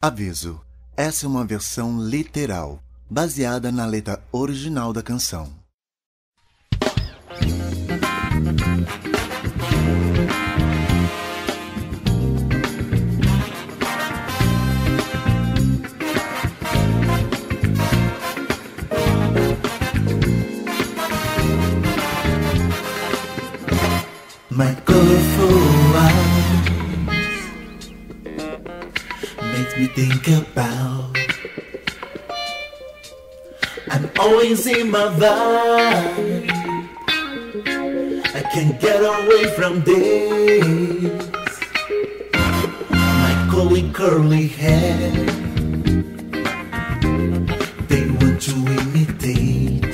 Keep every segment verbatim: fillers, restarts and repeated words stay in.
Aviso, essa é uma versão literal, baseada na letra original da canção. My colorful eyes make me think about, I'm always in my vibe, I can't get away from this. My curly curly hair, they want to imitate,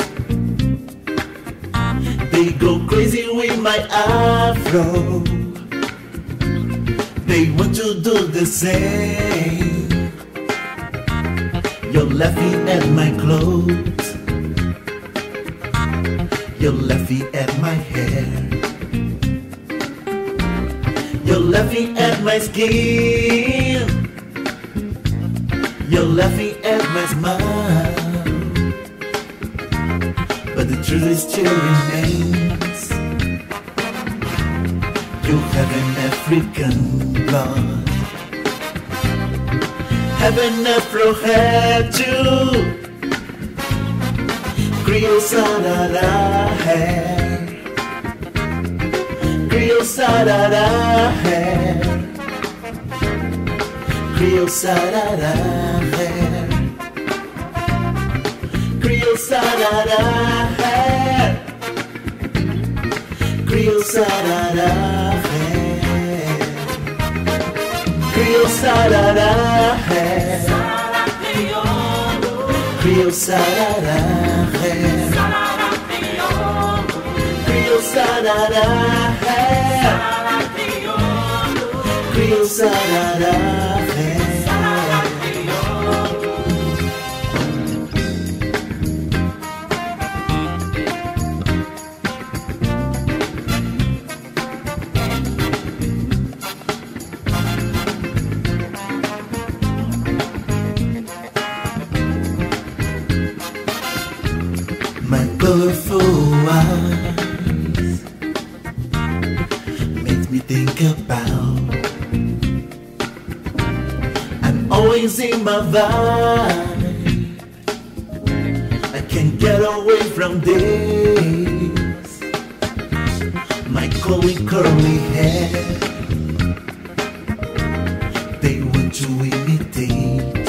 they go crazy with my afro, they want to do the same. You're laughing at my clothes, you're laughing at my hair, you're laughing at my skin, you're laughing at my smile, but the truth still remains, you have an African blood. Heaven afro had you, Creole sarara hair, Creole sarara hair, Creole sarara hair, Creole sarara hair, Creole sarara hair, Creole sarara hair, Creole sarara hair, Creole sarara hair, Creole sarara hair. My colorful eyes make me think about, I'm always in my vibe, I can't get away from this. My curly curly hair, they want to imitate,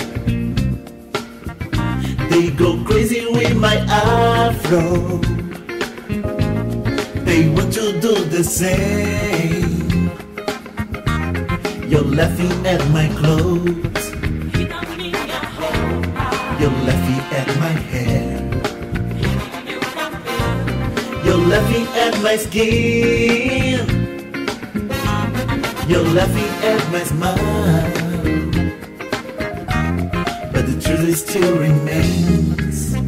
they go crazy with my afro, they want to do the same. You're laughing at my clothes, you're laughing at my hair, you're laughing at my skin, you're laughing at my smile, truly still remains, you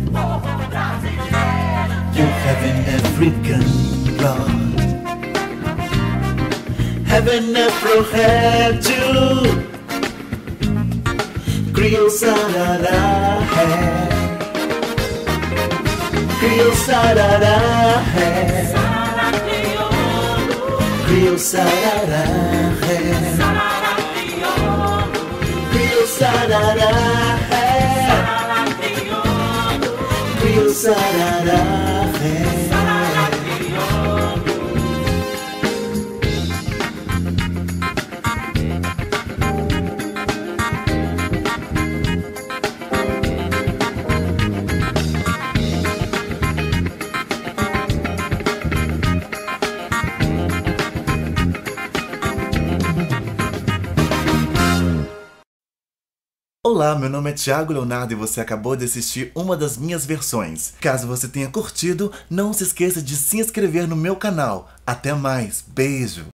have an African blood, have an afro hair too, Creole sarara hair, Creole sarara hair, Creole sarara hair, Creole sarara hair, Creole sarara hair. Olá, meu nome é Tiago Leonardo e você acabou de assistir uma das minhas versões. Caso você tenha curtido, não se esqueça de se inscrever no meu canal. Até mais, beijo!